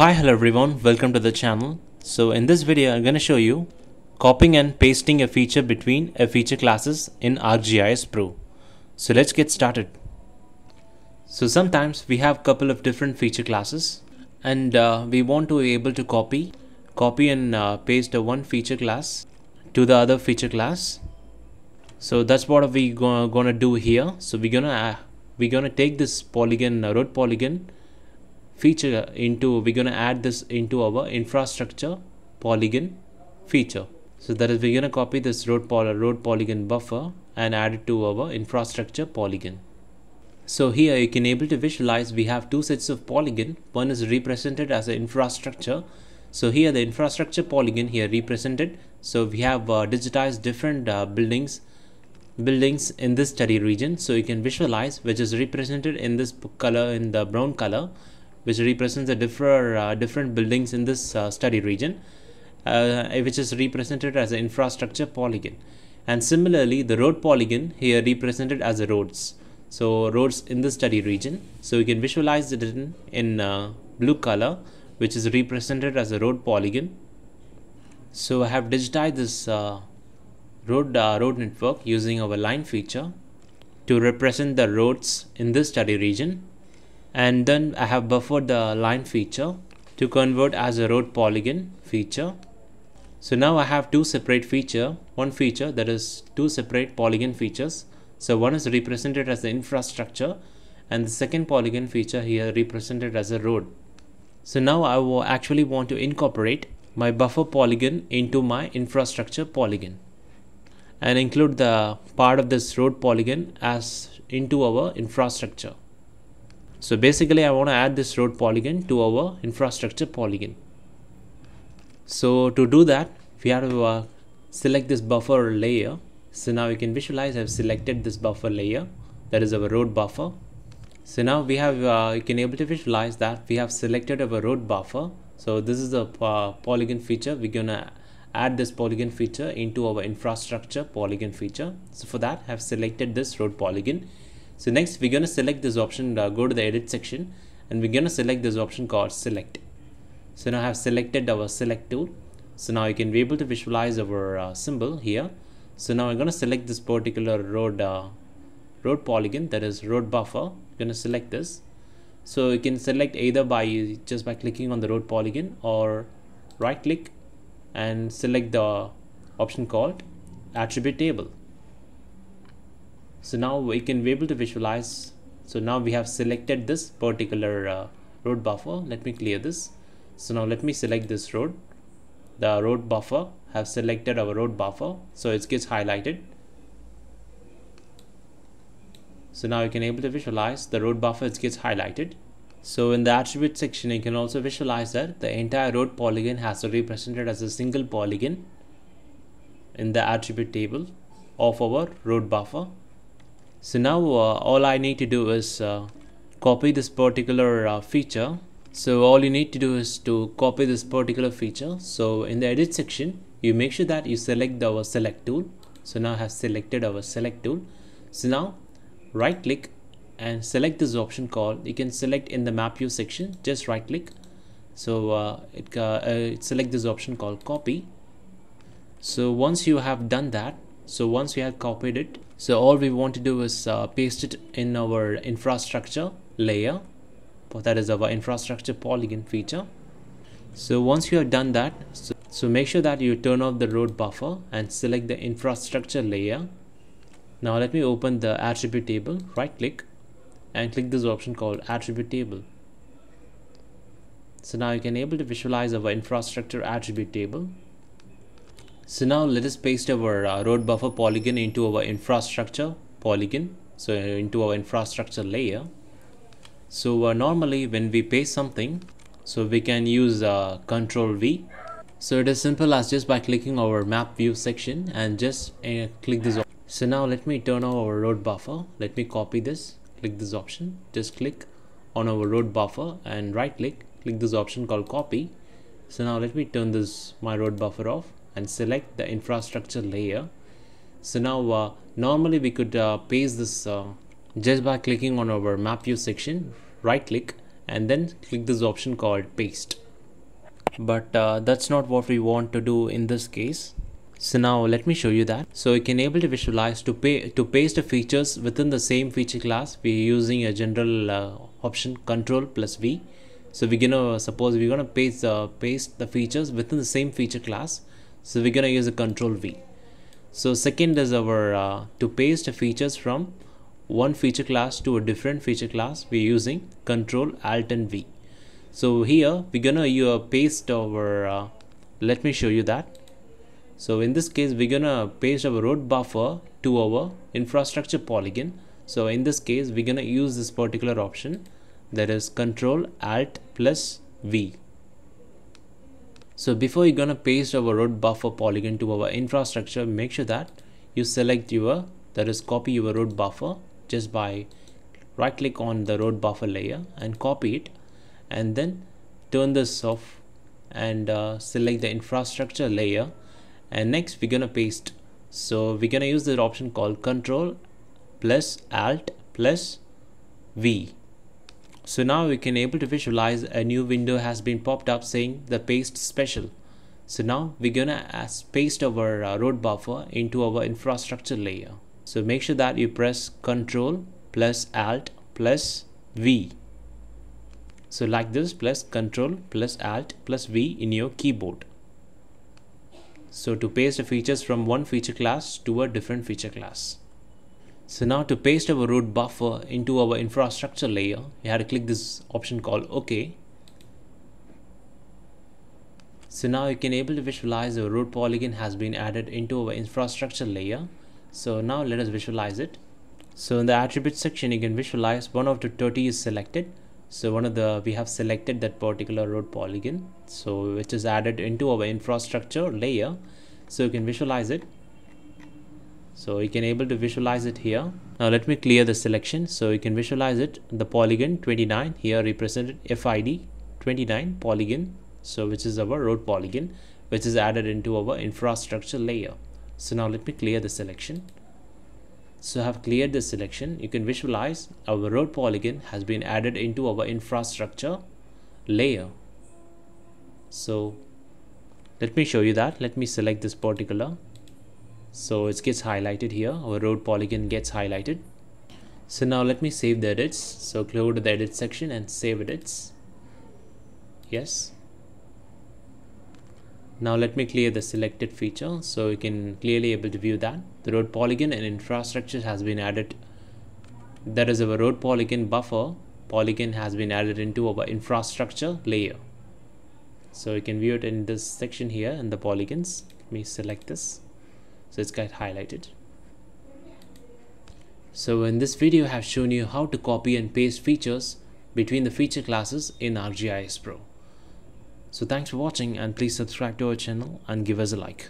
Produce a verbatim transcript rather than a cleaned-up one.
Hi, hello everyone, welcome to the channel. So in this video I'm going to show you copying and pasting a feature between a feature classes in ArcGIS Pro. So let's get started. So sometimes we have couple of different feature classes and uh, we want to be able to copy copy and uh, paste the one feature class to the other feature class. So that's what we gonna, gonna do here. So we're gonna uh, we're gonna take this polygon uh, road polygon feature into we're gonna add this into our infrastructure polygon feature. So that is, we're gonna copy this road poly road polygon buffer and add it to our infrastructure polygon. So here you can able to visualize we have two sets of polygon. One is represented as an infrastructure. So here the infrastructure polygon here represented. So we have uh, digitized different uh, buildings buildings in this study region. So you can visualize, which is represented in this color, in the brown color, which represents the different uh, different buildings in this uh, study region, uh, which is represented as an infrastructure polygon. And similarly, the road polygon here represented as a roads. So roads in the study region. So you can visualize it in, in uh, blue color, which is represented as a road polygon. So I have digitized this uh, road uh, road network using our line feature to represent the roads in this study region. And then I have buffered the line feature to convert as a road polygon feature. So now I have two separate feature, one feature that is two separate polygon features. So one is represented as the infrastructure and the second polygon feature here represented as a road. So now I will actually want to incorporate my buffer polygon into my infrastructure polygon and include the part of this road polygon as into our infrastructure. So basically I want to add this road polygon to our infrastructure polygon. So to do that, we have to uh, select this buffer layer. So now you can visualize I've selected this buffer layer, that is our road buffer. So now we have uh, you can able to visualize that we have selected our road buffer. So this is a uh, polygon feature. We're gonna add this polygon feature into our infrastructure polygon feature. So for that I've selected this road polygon. So next we're going to select this option, uh, go to the edit section, and we're going to select this option called select. So now I have selected our select tool. So now you can be able to visualize our uh, symbol here. So now I'm going to select this particular road uh, road polygon, that is road buffer. I'm going to select this. So you can select either by just by clicking on the road polygon or right click and select the option called attribute table. So now we can be able to visualize. So now we have selected this particular uh, road buffer. Let me clear this. So now let me select this road. The road buffer, have selected our road buffer. So it gets highlighted. So now you can able to visualize the road buffer, it gets highlighted. So in the attribute section, you can also visualize that the entire road polygon has represented as a single polygon in the attribute table of our road buffer. So now uh, all I need to do is uh, copy this particular uh, feature. So all you need to do is to copy this particular feature. So in the edit section, you make sure that you select our select tool. So now I have selected our select tool. So now right click and select this option called, you can select in the map view section, just right click. So uh, it, uh, uh, select this option called copy. So once you have done that, so once we have copied it, so all we want to do is uh, paste it in our infrastructure layer, that is our infrastructure polygon feature. So once you have done that, so, so make sure that you turn off the road buffer and select the infrastructure layer. Now let me open the attribute table, right click and click this option called attribute table. So now you can able to visualize our infrastructure attribute table. So now let us paste our uh, road buffer polygon into our infrastructure polygon, so into our infrastructure layer. So uh, normally when we paste something, so we can use uh, Control V. So it is simple as just by clicking our map view section and just uh, click this. So now let me turn on our road buffer. Let me copy this, click this option, just click on our road buffer and right click, click this option called copy. So now let me turn this my road buffer off and select the infrastructure layer. So now uh, normally we could uh, paste this uh, just by clicking on our map view section, right click and then click this option called paste. but uh, that's not what we want to do in this case. So now let me show you that. So you can able to visualize to pay to paste the features within the same feature class. We're using a general uh, option control plus V. So we're gonna suppose we're gonna paste the uh, paste the features within the same feature class. So we're gonna use a control V. So second is our uh, to paste the features from one feature class to a different feature class. We're using control alt and V. So here we're gonna uh, paste our uh, let me show you that. So in this case we're gonna paste our road buffer to our infrastructure polygon. So in this case we're gonna use this particular option, that is control alt plus V. So before you're gonna paste our road buffer polygon to our infrastructure, make sure that you select your, that is copy your road buffer just by right click on the road buffer layer and copy it, and then turn this off and uh, select the infrastructure layer, and next we're gonna paste. So we're gonna use the option called control plus alt plus V. So now we can able to visualize a new window has been popped up saying the paste special. So now we're gonna paste our uh, road buffer into our infrastructure layer. So make sure that you press control plus alt plus V. So like this, plus control plus alt plus V in your keyboard. So to paste the features from one feature class to a different feature class. So now to paste our road buffer into our infrastructure layer, you had to click this option called OK. So now you can able to visualize our road polygon has been added into our infrastructure layer. So now let us visualize it. So in the attributes section, you can visualize one of the thirty is selected. So one of the, we have selected that particular road polygon, so which is added into our infrastructure layer. So you can visualize it. So you can able to visualize it here. Now let me clear the selection. So you can visualize it, the polygon twenty-nine here represented F I D twenty-nine polygon. So which is our road polygon, which is added into our infrastructure layer. So now let me clear the selection. So I have cleared the selection. You can visualize our road polygon has been added into our infrastructure layer. So let me show you that. Let me select this particular. So it gets highlighted here. Our road polygon gets highlighted. So now let me save the edits. So go to the edit section and save edits. Yes. Now let me clear the selected feature, so you can clearly able to view that the road polygon and infrastructure has been added. That is our road polygon buffer polygon has been added into our infrastructure layer. So you can view it in this section here in the polygons. Let me select this. So it's got highlighted. So in this video I have shown you how to copy and paste features between the feature classes in ArcGIS Pro. So thanks for watching, and please subscribe to our channel and give us a like.